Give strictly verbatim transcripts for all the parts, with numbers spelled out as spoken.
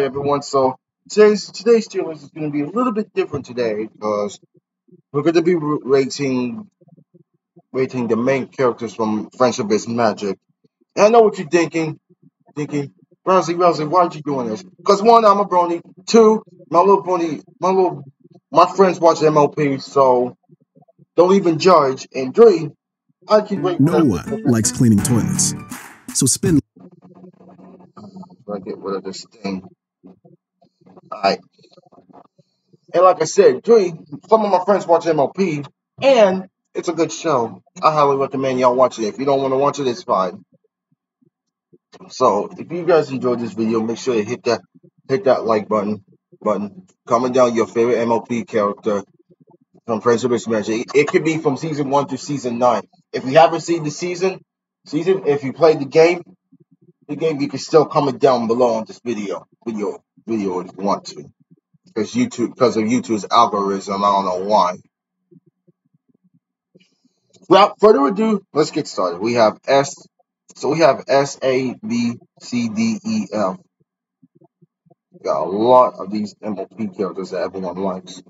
Hi everyone, so today's, today's tier list is going to be a little bit different today, because we're going to be rating, rating the main characters from Friendship is Magic. And I know what you're thinking, thinking, Rousey, Rousey, why are you doing this? Because one, I'm a brony, two, my little brony, my little, my friends watch M L P, so don't even judge, and three, I keep waiting. No one likes cleaning toilets, so spin. I get rid of this thing. Alright. And like I said, three, some of my friends watch M L P, and it's a good show. I highly recommend y'all watch it. If you don't want to watch it, it's fine. So if you guys enjoyed this video, make sure to hit that hit that like button button. Comment down your favorite M L P character from Friendship is Magic. It could be from season one to season nine. If you haven't seen the season, season, if you played the game, the game, you can still comment down below on this video, video, video if you want to, because YouTube, because of YouTube's algorithm, I don't know why. Without further ado, let's get started. We have S, so we have S, A, B, C, D, E, F. Got a lot of these M L P characters that everyone likes.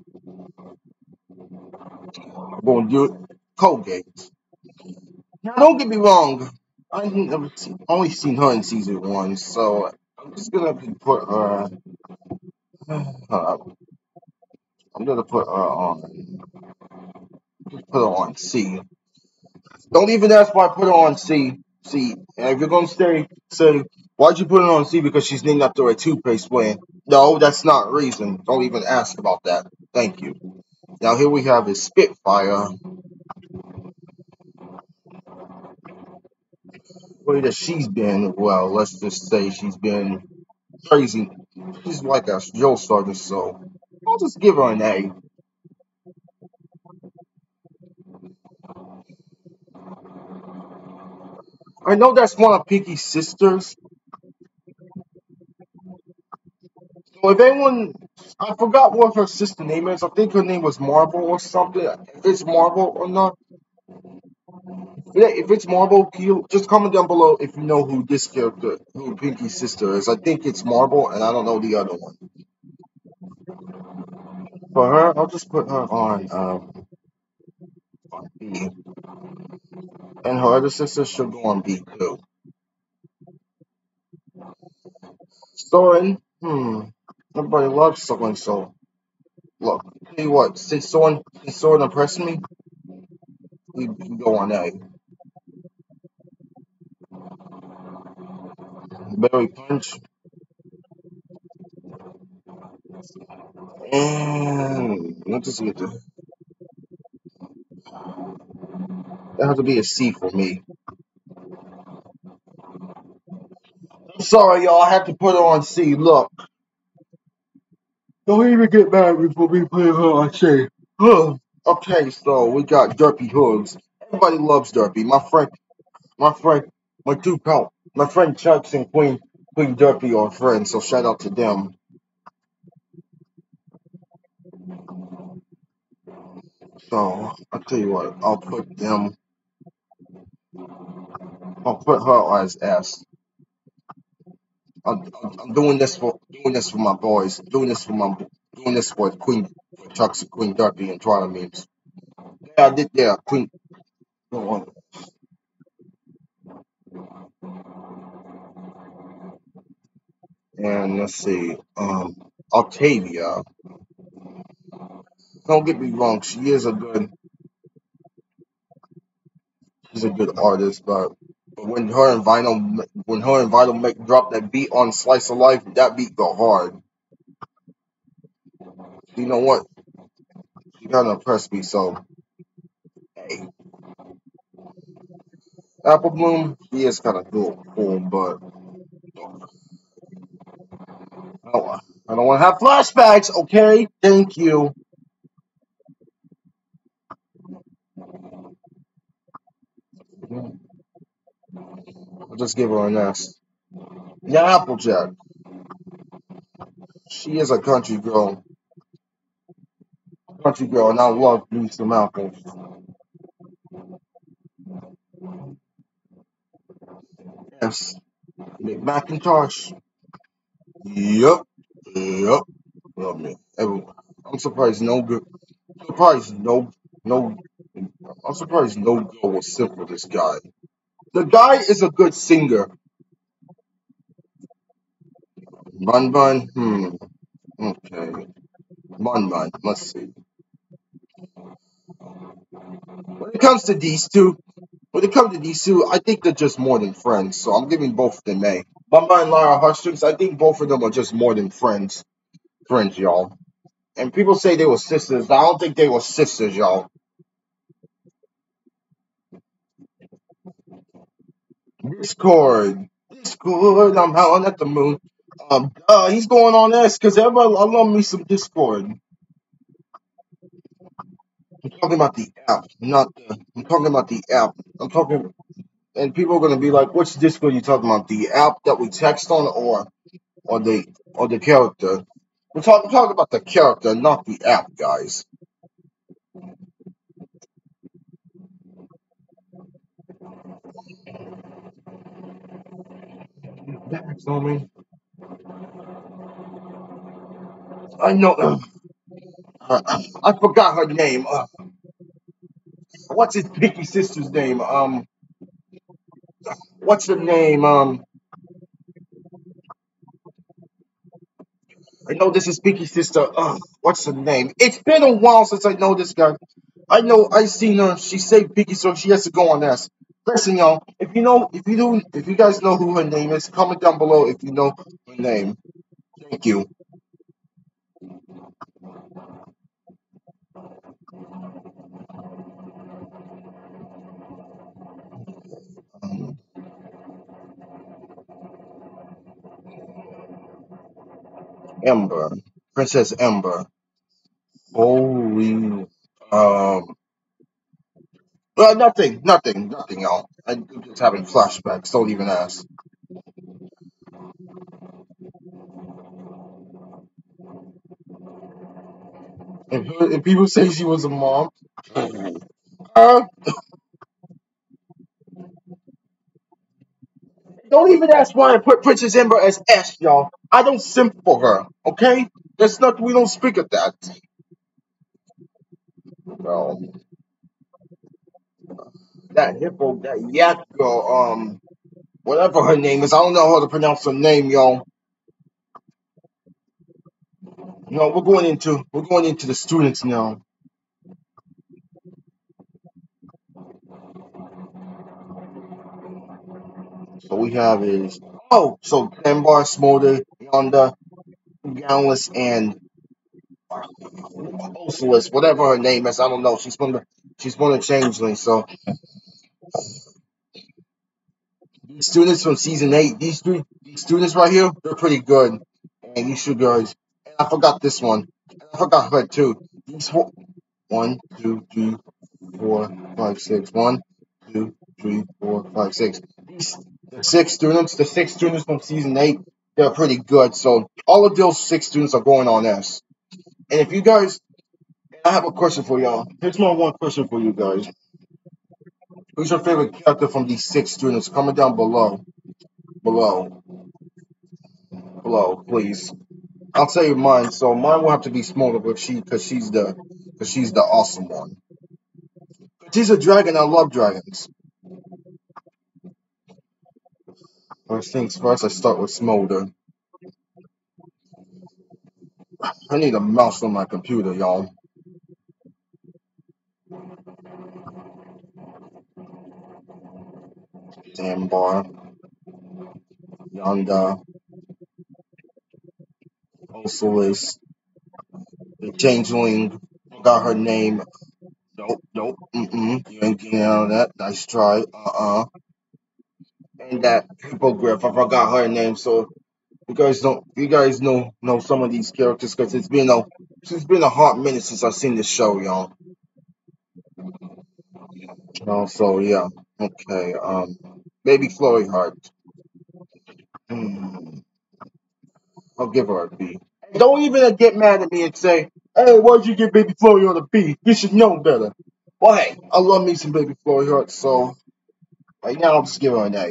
I'm gonna do it. Colgate. Now, don't get me wrong. I've never seen, only seen her in season one, so I'm just gonna put her. Uh, I'm gonna put her on. Just put her on C. Don't even ask why I put her on C. C. And if you're gonna say, say, why'd you put her on C? Because she's named after a toothpaste brand. No, that's not a reason. Don't even ask about that. Thank you. Now here we have is Spitfire. Way that she's been, well, let's just say she's been crazy. She's like a drill sergeant, so I'll just give her an A. I know that's one of Pinky's sisters. So if anyone, I forgot what her sister name is. I think her name was Marble or something. If it's Marble or not. If it's Marble, just comment down below if you know who this character, who Pinky's sister is. I think it's Marble, and I don't know the other one. For her, I'll just put her on, um, on B. And her other sister should go on B too. Soarin', hmm, everybody loves Soarin', so look, tell you what, since Soarin', since Soarin' impressed me, we can go on A. Berry Punch. And let's just get the. That has to be a C for me. I'm sorry, y'all. I have to put her on C. Look. Don't even get mad before we put her on C. Huh. Okay, so we got Derpy Hooves. Everybody loves Derpy. My friend, my friend, my two pal, my friend Chucks and Queen Queen Derpy are friends, so shout out to them. So I'll tell you what, I'll put them. I'll put her as S. I'm, I'm doing this for doing this for my boys. Doing this for my doing this for Queen. Chucks and Queen Derpy and Twilight memes. Yeah, I did there. Queen. Go on. And let's see. Um, Octavia. Don't get me wrong. She is a good. She's a good artist, but, but when her and Vinyl, when her and Vinyl make drop that beat on Slice of Life, that beat go hard. You know what? She kind of impressed me, so hey. Apple Bloom, he is kind of cool, cool, but I don't, I don't want to have flashbacks, okay? Thank you. I'll just give her an S. Yeah, Applejack. She is a country girl. Country girl, and I love me some apples. Yes, Macintosh. Yep, Yup. Love me. Everyone. I'm surprised no good. I'm surprised no no. I'm surprised no girl was simp with this guy. The guy is a good singer. Bon Bon. Hmm. Okay. Bon Bon. Let's see. When it comes to these two, when it comes to these two, I think they're just more than friends. So I'm giving both of them A. Bon Bon and Lyra Heartstrings, I think both of them are just more than friends. Friends, y'all. And people say they were sisters. I don't think they were sisters, y'all. Discord. Discord, I'm howling at the moon. Um, uh, he's going on S, because everybody, I love me some Discord. I'm talking about the app, not the, I'm talking about the app. I'm talking, and people are going to be like, which Discord you talking about? The app that we text on or, or the, or the character? We're talking, we're talking about the character, not the app, guys. That's on me. I know. Uh, uh, I forgot her name. Uh, what's his picky sister's name? Um, what's her name? Um, I know this is picky sister. Uh, what's her name? It's been a while since I know this guy. I know I seen her. She said picky, so she has to go on S. Listen, y'all. If you know, if you do, if you guys know who her name is, comment down below if you know her name. Thank you. Um. Ember, Princess Ember. Holy, um. Uh, nothing, nothing, nothing, y'all. I'm just having flashbacks, don't even ask. If, her, if people say she was a mom, uh, don't even ask why I put Princess Ember as S, y'all. I don't simp for her, okay? That's not, we don't speak of that. No. That hippo, that yak girl, um, whatever her name is, I don't know how to pronounce her name, y'all. No, we're going into we're going into the students now. So we have is oh, so Sandbar, Smolder, Yonda, Gownless, and Ocellus, whatever her name is, I don't know. She's from the she's born a changeling, so these students from season eight, these three these students right here, they're pretty good. And you should guys. And I forgot this one. And I forgot her too. These four one, two, three, four, five, six. One, two, three, four, five, six. These the six students, the six students from season eight, they're pretty good. So all of those six students are going on S. And if you guys I have a question for y'all. Here's my one question for you guys. Who's your favorite character from these six students? Comment down below. Below. Below, please. I'll tell you mine. So mine will have to be smaller, but she, cause she's the, cause she's the awesome one. She's a dragon. I love dragons. First things first, I start with Smolder. I need a mouse on my computer, y'all. Sandbar, Yonda, Ocellus, the Changeling, forgot her name. Nope, nope, mm-mm, you ain't getting out of that. Nice try, uh-uh. And that Hippogriff, I forgot her name, so you guys don't, you guys know, know some of these characters, because it's been a, it's been a hot minute since I've seen this show, y'all. Oh, so yeah, okay, um, Baby Flurry Heart. Mm. I'll give her a B. Don't even get mad at me and say, hey, why'd you give Baby Flurry on a B? You should know better. Well, hey, I love me some Baby Flurry Heart, so right now I'll just give her an A.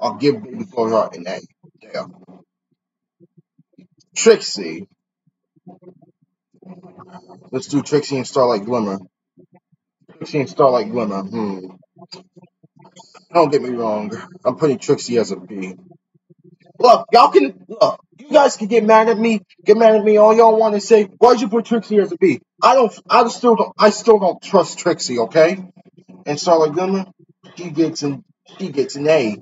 I'll give Baby Flurry Heart an A. There. Trixie. Let's do Trixie and Starlight Glimmer. Trixie and Starlight Glimmer. Hmm. Don't get me wrong. I'm putting Trixie as a B. Look, y'all can look. You guys can get mad at me. Get mad at me. All y'all want to say, why'd you put Trixie as a B? I don't. I still don't. I still don't trust Trixie. Okay. And Starlight Glimmer, she gets an. She gets an A.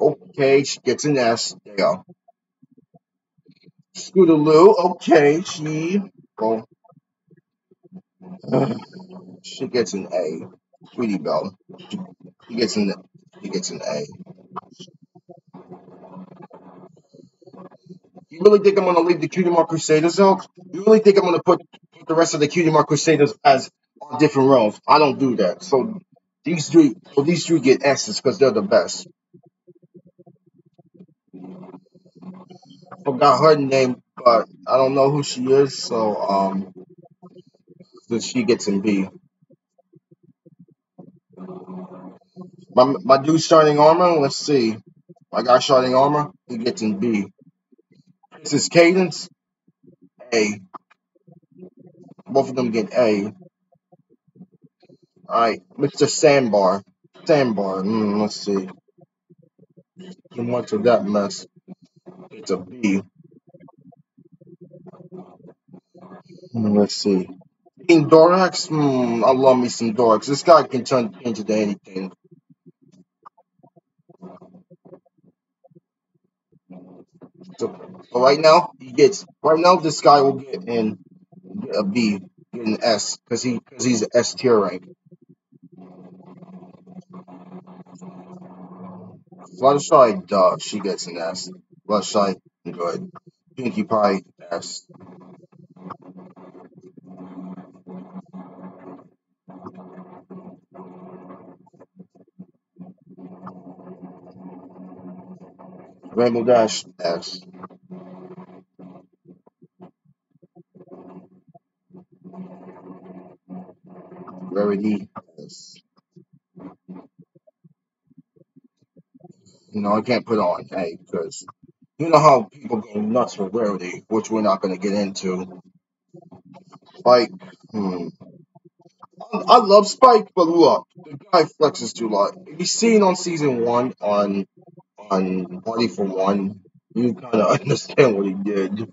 Okay, she gets an S. There you go. Scootaloo, okay, she well, uh, she gets an A. Sweetie Belle, she, she gets an she gets an A. You really think I'm gonna leave the Cutie Mark Crusaders out? You really think I'm gonna put, put the rest of the Cutie Mark Crusaders as on different realms? I don't do that. So these three, so these three get S's because they're the best. Forgot her name, but I don't know who she is, so um, so she gets an B. My my dude, Shining Armor. Let's see, my guy, Shining Armor. He gets an B. Princess Cadence, A. Both of them get A. All right, Mister Sandbar, Sandbar. Mm, let's see, too much of that mess. It's a B. Let's see. In Dorax, hmm, I love me some Dorax. This guy can turn into anything. So, so right now he gets. Right now this guy will get in a B, get an S, because he because he's an S tier rank. Fluttershy, duh, she gets an S. Left side, good. Pinkie Pie, S. Rainbow Dash, S. Rarity, S. You know, I can't put on A because. You know how people go nuts for rarity, which we're not going to get into. Spike, hmm. I, I love Spike, but look, the guy flexes too lot. If you've seen on season one on on Party for One, you kind of understand what he did.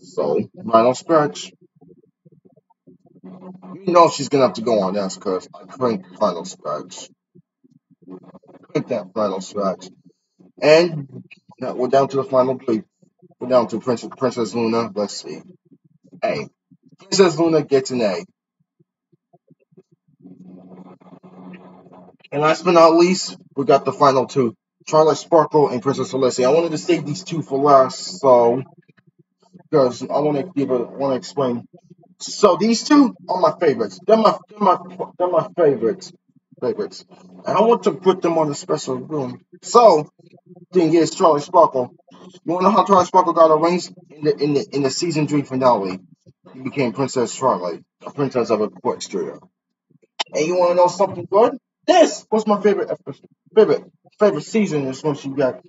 So, Rhino Scratch. You know she's gonna have to go on S because I crank Final Scratch. Crank that Final Scratch. And now we're down to the final three. We're down to Princess, Princess Luna. Let's see. A. Princess Luna gets an A. And last but not least, we got the final two. Twilight Sparkle and Princess Celestia. I wanted to save these two for last, so because I wanna give a wanna explain. So these two are my favorites. They're my, they're my, they're my favorites, favorites. And I want to put them on a special room. So, thing is, Twilight Sparkle. You wanna know how Twilight Sparkle got arranged in the in the in the season three finale? He became Princess Twilight, a princess of a court studio. And you wanna know something good? This was my favorite favorite favorite season. Is when she got.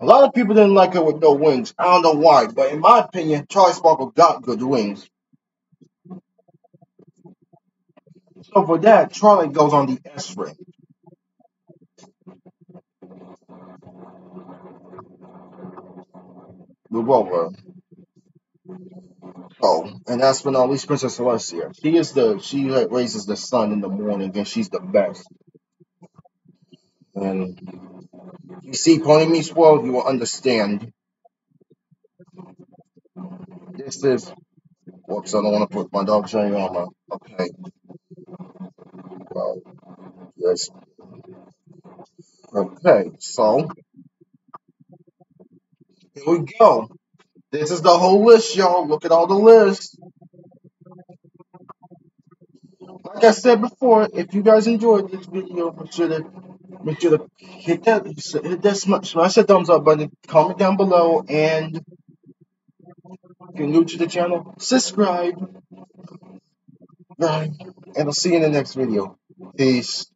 A lot of people didn't like her with no wings. I don't know why, but in my opinion, Twilight Sparkle got good wings. So for that, Twilight goes on the S ring. Revolver. Oh, and last but not least, Princess Celestia. She is the she raises the sun in the morning, and she's the best. And you see, Pony Meets World, you will understand. This is. Whoops! I don't want to put my dog chain on her. Okay. Well, yes. Okay, so here we go. This is the whole list, y'all. Look at all the lists. Like I said before, if you guys enjoyed this video, make sure to make sure to hit that hit that smash that thumbs up button, comment down below, and If you're new to the channel, subscribe. Right. And I'll see you in the next video. Peace.